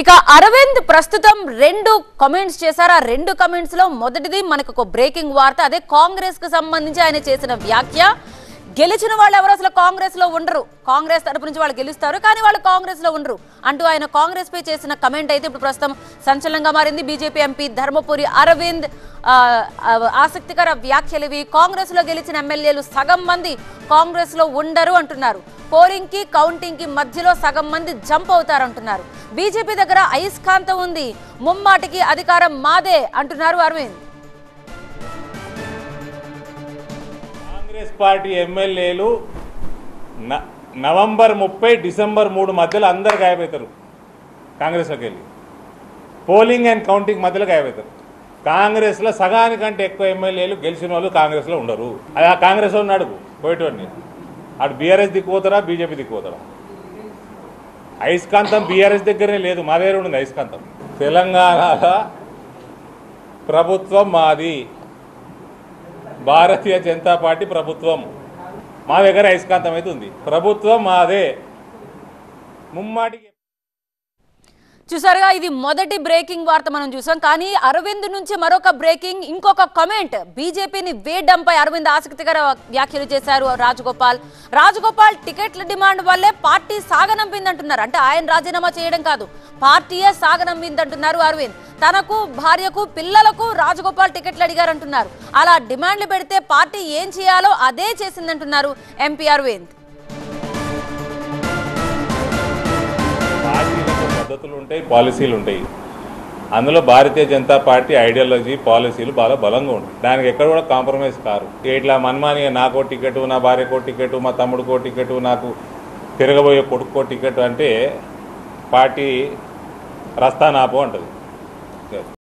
ఇక అరవింద్ ప్రస్తుతం రెండు కామెంట్స్ చేశారు. ఆ రెండు కామెంట్స్ లో మొదటిది మనకొక బ్రేకింగ్ వార్త. అదే కాంగ్రెస్ కు సంబంధించి ఆయన చేసిన వ్యాఖ్య. గెలిచిన వాళ్ళు ఎవరు అసలు కాంగ్రెస్ లో ఉండరు, కాంగ్రెస్ తరపు నుంచి వాళ్ళు గెలుస్తారు కానీ వాళ్ళు కాంగ్రెస్ లో ఉండరు అంటూ ఆయన కాంగ్రెస్ పై చేసిన కమెంట్ అయితే ఇప్పుడు ప్రస్తుతం సంచలనంగా మారింది. బీజేపీ ఎంపీ ధర్మపురి అరవింద్ ఆసక్తికర వ్యాఖ్యలు. ఇవి కాంగ్రెస్ లో గెలిచిన ఎమ్మెల్యేలు సగం మంది కాంగ్రెస్ లో ఉండరు అంటున్నారు. పోలింగ్ కి కౌంటింగ్ కి మధ్యలో సగం మంది జంప్ అవుతారు అంటున్నారు. బీజేపీ దగ్గర అయస్కాంతం ఉంది, ముమ్మాటికి అధికారం మాదే అంటున్నారు అరవింద్. కాంగ్రెస్ పార్టీ ఎమ్మెల్యేలు నవంబర్ 30 డిసెంబర్ 3 మధ్యలో అందరు గాయపడతారు. కాంగ్రెస్లోకి వెళ్ళి పోలింగ్ అండ్ కౌంటింగ్ మధ్యలో గాయపడతారు. కాంగ్రెస్లో సగానికంటే ఎక్కువ ఎమ్మెల్యేలు గెలిచిన వాళ్ళు కాంగ్రెస్లో ఉండరు. అది ఆ కాంగ్రెస్లో ఉన్నాడు పోయేటోడిని అటు బీఆర్ఎస్ దిక్కుపోతారా బీజేపీ దిక్కుపోతారా? అయస్కాంతం బీఆర్ఎస్ దగ్గరనే లేదు, మా దగ్గర ఉంది అయస్కాంతం. తెలంగాణ ప్రభుత్వం మాది, భారతీయ జనతా పార్టీ ప్రభుత్వం, మా దగ్గర అయస్కాంతం అయితే ఉంది. ప్రభుత్వం మాదే ముమ్మాటికి. చూసారుగా ఇది మొదటి బ్రేకింగ్ వార్త మనం చూసాం. కానీ అరవింద్ నుంచి మరొక బ్రేకింగ్, ఇంకొక కమెంట్. బీజేపీని వేయడంపై అరవింద్ ఆసక్తికర వ్యాఖ్యలు చేశారు. రాజగోపాల్ టికెట్ల డిమాండ్ వల్లే పార్టీ సాగనంపిందంటున్నారు. అంటే ఆయన రాజీనామా చేయడం కాదు, పార్టీయే సాగనంపిందంటున్నారు అరవింద్. తనకు, భార్యకు, పిల్లలకు రాజగోపాల్ టికెట్లు అడిగారంటున్నారు. అలా డిమాండ్లు పెడితే పార్టీ ఏం చేయాలో అదే చేసిందంటున్నారు ఎంపీ అరవింద్. పద్ధతులు ఉంటాయి, పాలసీలు ఉంటాయి. అందులో భారతీయ జనతా పార్టీ ఐడియాలజీ, పాలసీలు బాగా బలంగా ఉంటాయి. దానికి ఎక్కడ కూడా కాంప్రమైజ్ కారు. ఇట్లా మనమానిగా నాకో టికెట్, నా భార్యకో టికెట్, మా తమ్ముడికో టికెట్, నాకు తిరగబోయే కొడుకో టికెట్ అంటే పార్టీ రస్తానాపో అంటుంది.